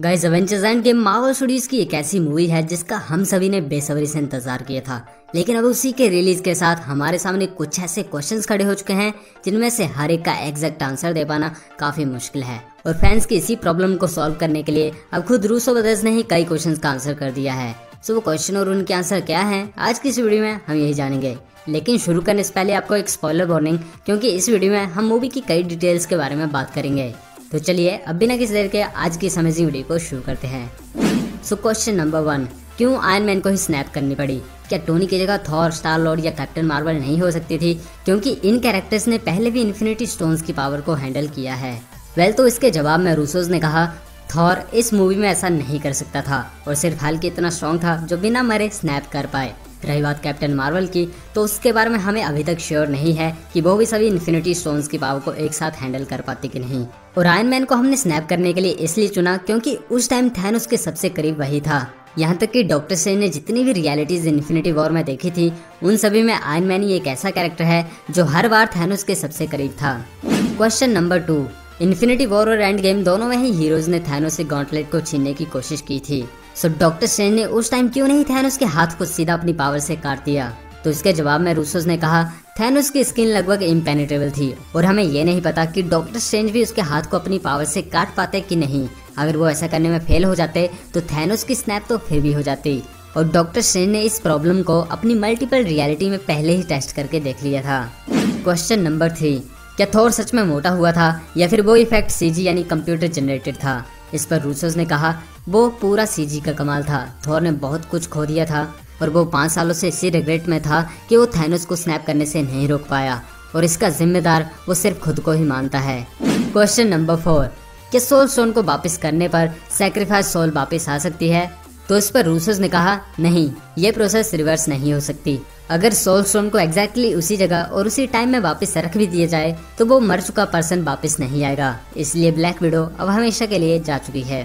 Guys Avengers Endgame Marvel Studios की एक ऐसी मूवी है जिसका हम सभी ने बेसब्री से इंतजार किया था, लेकिन अब उसी के रिलीज के साथ हमारे सामने कुछ ऐसे क्वेश्चंस खड़े हो चुके हैं जिनमें से हर एक का एग्जैक्ट आंसर दे पाना काफी मुश्किल है। और फैंस की इसी प्रॉब्लम को सॉल्व करने के लिए अब खुद रूसो ब्रदर्स ने ही कई क्वेश्चंस का आंसर कर दिया है। सो वो क्वेश्चन और उनके आंसर क्या है, आज की इस वीडियो में हम यही जानेंगे। लेकिन शुरू करने से पहले आपको एक स्पॉइलर वार्निंग, क्योंकि इस वीडियो में हम मूवी की कई डिटेल्स के बारे में बात करेंगे। तो चलिए अब बिना किसी देर के आज की इस अमेजिंग वीडियो को शुरू करते हैं। सो क्वेश्चन नंबर 1, क्यों आयरन मैन को ही स्नैप करनी पड़ी? क्या टोनी की जगह थॉर, स्टार लॉर्ड या कैप्टन मार्वल नहीं हो सकती थी, क्योंकि इन कैरेक्टर्स ने पहले भी इन्फिनिटी स्टोन्स की पावर को हैंडल किया है? तो इसके जवाब में रूसोज ने कहा थॉर इस मूवी में ऐसा नहीं कर सकता था और सिर्फ हल्की इतना स्ट्रॉन्ग था जो बिना मरे स्नैप कर पाए। रही बात कैप्टन मार्वल की, तो उसके बारे में हमें अभी तक श्योर नहीं है कि वो भी सभी इन्फिनिटी स्टोन्स की पावर को एक साथ हैंडल कर पाती कि नहीं। और आयरन मैन को हमने स्नैप करने के लिए इसलिए चुना क्योंकि उस टाइम थैनोस के सबसे करीब वही था। यहाँ तक कि डॉक्टर स्ट्रेंज ने जितनी भी रियलिटीज इन्फिनिटी वॉर में देखी थी उन सभी में आयरन मैन ही एक ऐसा कैरेक्टर है जो हर बार थैनोस के सबसे करीब था। क्वेश्चन नंबर 2, इन्फिनिटी वॉर और एंड गेम दोनों में ही हीरोज ने थैनोस से गॉन्टलेट को छीनने की कोशिश की थी। सो डॉक्टर स्ट्रेंज ने उस टाइम क्यों नहीं थैनोस के हाथ को सीधा अपनी पावर से काट दिया? तो इसके जवाब में रूसोज ने कहा थैनोस की स्किन लगभग इम्पेनेट्रेबल थी और हमें यह नहीं पता कि डॉक्टर स्ट्रेंज भी उसके हाथ को अपनी पावर से काट पाते कि नहीं। अगर वो ऐसा करने में फेल हो जाते तो थैनोस की स्नैप तो फिर भी हो जाती। और डॉक्टर स्ट्रेंज ने इस प्रॉब्लम को अपनी मल्टीपल रियलिटी में पहले ही टेस्ट करके देख लिया था। क्वेश्चन नंबर 3, क्या थॉर सच में मोटा हुआ था या फिर वो इफेक्ट सीजी यानी कंप्यूटर जनरेटेड था? इस पर रूसोज ने कहा वो पूरा सीजी का कमाल था। थॉर ने बहुत कुछ खो दिया था और वो 5 सालों से इसी रिग्रेट में था कि वो थैनोस को स्नैप करने से नहीं रोक पाया और इसका जिम्मेदार वो सिर्फ खुद को ही मानता है। क्वेश्चन नंबर 4, क्या सोल स्टोन को वापस करने पर सैक्रिफाइस सोल वापस आ सकती है? तो इस पर रूसोज ने कहा नहीं, ये प्रोसेस रिवर्स नहीं हो सकती। अगर सोल स्टोन को एग्जैक्टली उसी जगह और उसी टाइम में वापस रख भी दिया जाए तो वो मर चुका पर्सन वापस नहीं आएगा, इसलिए ब्लैक विडो अब हमेशा के लिए जा चुकी है।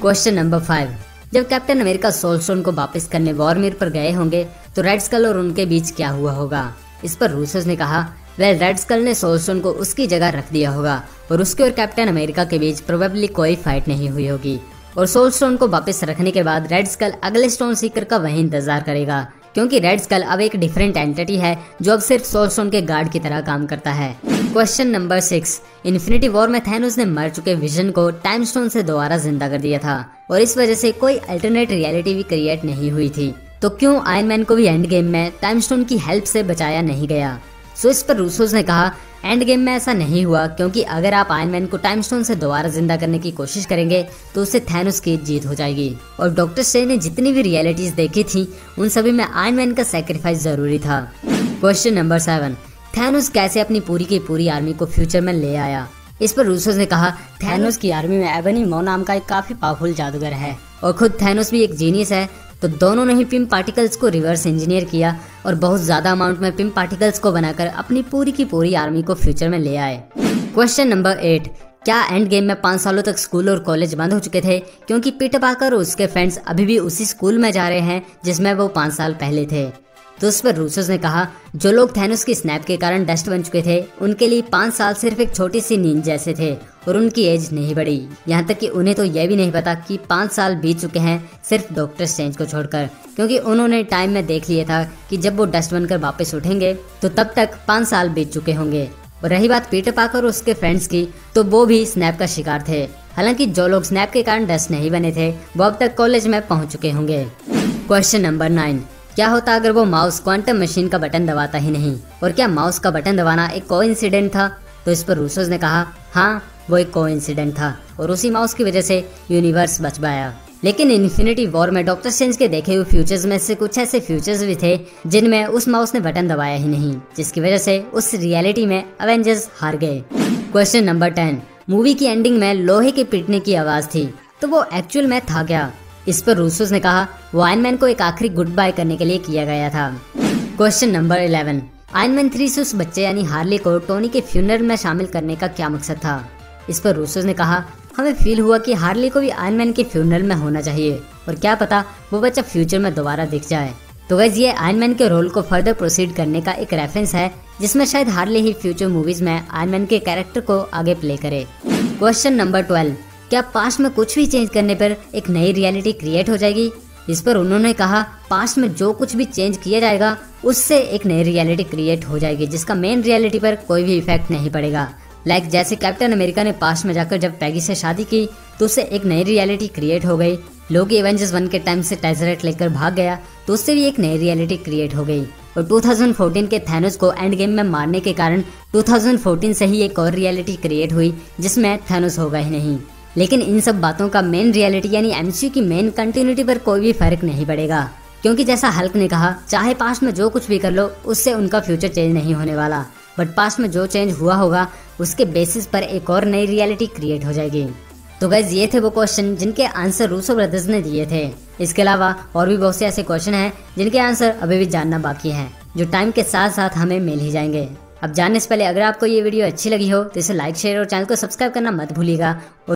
क्वेश्चन नंबर 5, जब कैप्टन अमेरिका सोल स्टोन को वापस करने वॉरमीर पर गए होंगे तो रेड स्कल और उनके बीच क्या हुआ होगा? इस पर रूसोज ने कहा वेल, रेड स्कल ने सोल स्टोन को उसकी जगह रख दिया होगा और उसके और कैप्टन अमेरिका के बीच प्रोबेबली कोई फाइट नहीं हुई होगी। और सोल स्टोन को वापस रखने के बाद रेड स्कल अगले स्टोन सीकर का वही इंतजार करेगा, क्योंकि रेड स्कल अब एक डिफरेंट एंटिटी है जो अब सिर्फ सोल स्टोन के गार्ड की तरह काम करता है। क्वेश्चन नंबर 6, इन्फिनिटी वॉर में थैनोस ने मर चुके विजन को टाइम स्टोन से दोबारा जिंदा कर दिया था और इस वजह से कोई अल्टरनेट रियलिटी भी क्रिएट नहीं हुई थी, तो क्यों आयरन मैन को भी एंड गेम में टाइम स्टोन की हेल्प से बचाया नहीं गया? सो इस पर रूसोज ने कहा एंड गेम में ऐसा नहीं हुआ, क्योंकि अगर आप आयरन मैन को टाइम स्टोन से दोबारा जिंदा करने की कोशिश करेंगे तो उससे थैनोस की जीत हो जाएगी। और डॉक्टर स्ट्रेंज ने जितनी भी रियलिटीज देखी थी उन सभी में आयरन मैन का सैक्रिफाइस जरूरी था। क्वेश्चन नंबर 7, थैनोस कैसे अपनी पूरी की पूरी आर्मी को फ्यूचर में ले आया? इस पर रूसोज ने कहा थैनोस की आर्मी में एबनी मो नाम का एक काफी पावरफुल जादूगर है और खुद थैनोस भी एक जीनियस है, तो दोनों ने ही पिम पार्टिकल्स को रिवर्स इंजीनियर किया और बहुत ज्यादा अमाउंट में पिम पार्टिकल्स को बनाकर अपनी पूरी की पूरी आर्मी को फ्यूचर में ले आए। क्वेश्चन नंबर 8, क्या एंड गेम में 5 सालों तक स्कूल और कॉलेज बंद हो चुके थे, क्योंकि पीटर पार्कर और उसके फ्रेंड्स अभी भी उसी स्कूल में जा रहे हैं जिसमें वो 5 साल पहले थे? तो उस पर रूसोज ने कहा जो लोग थैनोस की स्नैप के कारण डस्ट बन चुके थे उनके लिए 5 साल सिर्फ एक छोटी सी नींद जैसे थे और उनकी एज नहीं बढ़ी। यहाँ तक कि उन्हें तो यह भी नहीं पता कि 5 साल बीत चुके हैं सिर्फ डॉक्टर स्ट्रेंज को छोड़कर, क्योंकि उन्होंने टाइम में देख लिया था कि जब वो डस्ट बनकर वापस उठेंगे तो तब तक 5 साल बीत चुके होंगे। और रही बात पीटर पाकर और उसके फ्रेंड्स की, तो वो भी स्नैप का शिकार थे, हालांकि जो लोग स्नैप के कारण डस्ट नहीं बने थे वो अब तक कॉलेज में पहुँच चुके होंगे। क्वेश्चन नंबर 9, क्या होता अगर वो माउस क्वांटम मशीन का बटन दबाता ही नहीं, और क्या माउस का बटन दबाना एक कोइंसिडेंट था? तो इस पर रूसोज ने कहा हाँ, वो एक कोइंसिडेंट था और उसी माउस की वजह से यूनिवर्स बच पाया। लेकिन इन्फिनिटी वॉर में डॉक्टर स्ट्रेंज के देखे हुए फ्यूचर्स में से कुछ ऐसे फ्यूचर्स भी थे जिनमें उस माउस ने बटन दबाया ही नहीं, जिसकी वजह से उस रियलिटी में अवेंजर्स हार गए। क्वेश्चन नंबर 10, मूवी की एंडिंग में लोहे के पीटने की आवाज थी, तो वो एक्चुअल में था क्या? इस पर रूसोज ने कहा वो आयरन मैन को एक आखिरी गुड बाय करने के लिए किया गया था। क्वेश्चन नंबर 11, आयरन मैन 3 से उस बच्चे यानी हार्ली को टोनी के फ्यूनरल में शामिल करने का क्या मकसद था? इस पर रूसोज ने कहा हमें फील हुआ कि हार्ली को भी आयरन मैन के फ्यूनरल में होना चाहिए और क्या पता वो बच्चा फ्यूचर में दोबारा दिख जाए। तो गाइस ये आयरन मैन के रोल को फर्दर प्रोसीड करने का एक रेफरेंस है जिसमें शायद हार्ली ही फ्यूचर मूवीज में आयरन मैन के कैरेक्टर को आगे प्ले करे। क्वेश्चन नंबर 12, क्या पास्ट में कुछ भी चेंज करने पर एक नई रियलिटी क्रिएट हो जाएगी? इस पर उन्होंने कहा पास्ट में जो कुछ भी चेंज किया जाएगा उससे एक नई रियलिटी क्रिएट हो जाएगी जिसका मेन रियलिटी पर कोई भी इफेक्ट नहीं पड़ेगा। लाइक जैसे कैप्टन अमेरिका ने पास्ट में जाकर जब पैगी से शादी की तो उससे एक नई रियलिटी क्रिएट हो गई। लोकी एवेंजर्स 1 के टाइम से टेसरेक्ट लेकर भाग गया तो उससे भी एक नई रियलिटी क्रिएट हो गई। और 2014 के थैनोस को एंड गेम में मारने के कारण 2014 से ही एक और रियलिटी क्रिएट हुई जिसमें थैनोस होगा ही नहीं। लेकिन इन सब बातों का मेन रियलिटी यानी एमसीयू की मेन कंटिन्यूटी पर कोई भी फर्क नहीं पड़ेगा, क्योंकि जैसा हल्क ने कहा चाहे पास्ट में जो कुछ भी कर लो उससे उनका फ्यूचर चेंज नहीं होने वाला, बट पास्ट में जो चेंज हुआ होगा उसके बेसिस पर एक और नई रियलिटी क्रिएट हो जाएगी। तो गाइज ये थे वो क्वेश्चन जिनके आंसर रूसो ब्रदर्स ने दिए थे। इसके अलावा और भी बहुत से ऐसे क्वेश्चन हैं जिनके आंसर अभी भी जानना बाकी हैं, जो टाइम के साथ साथ हमें मिल ही जाएंगे। अब जानने से पहले अगर आपको ये वीडियो अच्छी लगी हो तो इसे लाइक शेयर और चैनल को सब्सक्राइब करना मत भूलिएगा।